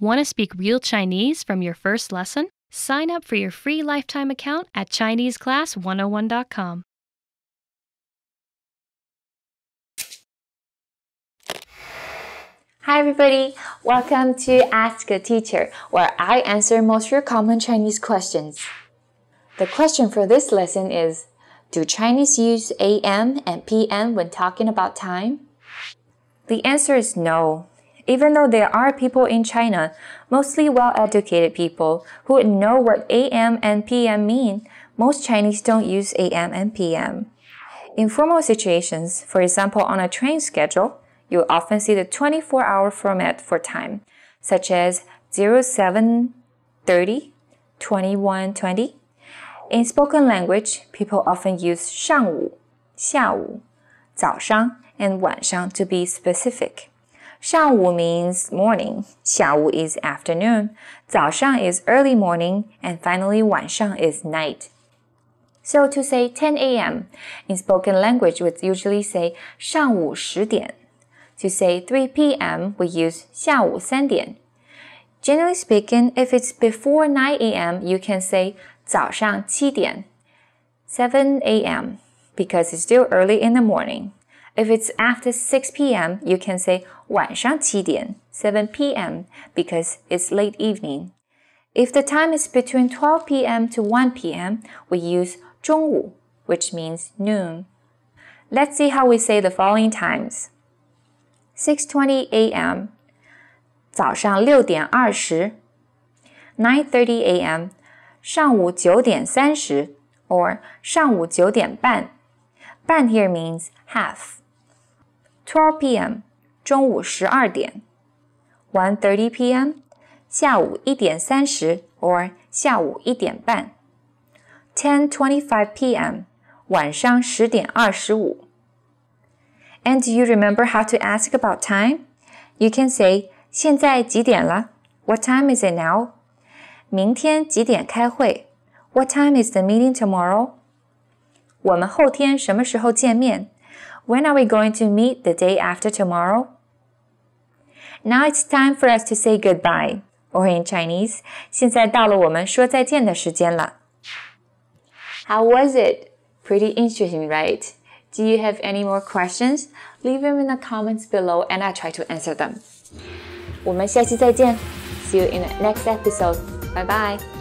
Want to speak real Chinese from your first lesson? Sign up for your free lifetime account at ChineseClass101.com. Hi everybody, welcome to Ask a Teacher, where I answer most of your common Chinese questions. The question for this lesson is, do Chinese use AM and PM when talking about time? The answer is no. Even though there are people in China, mostly well-educated people, who would know what AM and PM mean, most Chinese don't use AM and PM. In formal situations, for example on a train schedule, you'll often see the 24-hour format for time, such as 07:30, 21:20. In spoken language, people often use 上午, 下午, 早上, and 晚上to be specific. 上午 means morning, 下午 is afternoon, 早上 is early morning, and finally 晚上 is night. So to say 10 a.m., in spoken language we usually say 上午10点. To say 3 p.m., we use 下午3点. Generally speaking, if it's before 9 a.m., you can say 早上7点, 7 a.m., because it's still early in the morning. If it's after 6 p.m., you can say 晚上7点, 7 p.m., because it's late evening. If the time is between 12 p.m. to 1 p.m., we use 中午, which means noon. Let's see how we say the following times. 6:20 a.m. 早上6点20, 9:30 a.m. 上午9点30, or 上午9点半. Ban here means half. 12 p.m. 中午12点, 1:30 p.m. 下午1点30, or 下午1点半. 10:25 p.m. 晚上10点25. And do you remember how to ask about time? You can say 现在几点了? What time is it now? 明天几点开会? What time is the meeting tomorrow? 我们后天什么时候见面? When are we going to meet the day after tomorrow? Now it's time for us to say goodbye, or in Chinese, 现在到了我们说再见的时间了。How was it? Pretty interesting, right? Do you have any more questions? Leave them in the comments below and I'll try to answer them. 我们下期再见. See you in the next episode. Bye bye.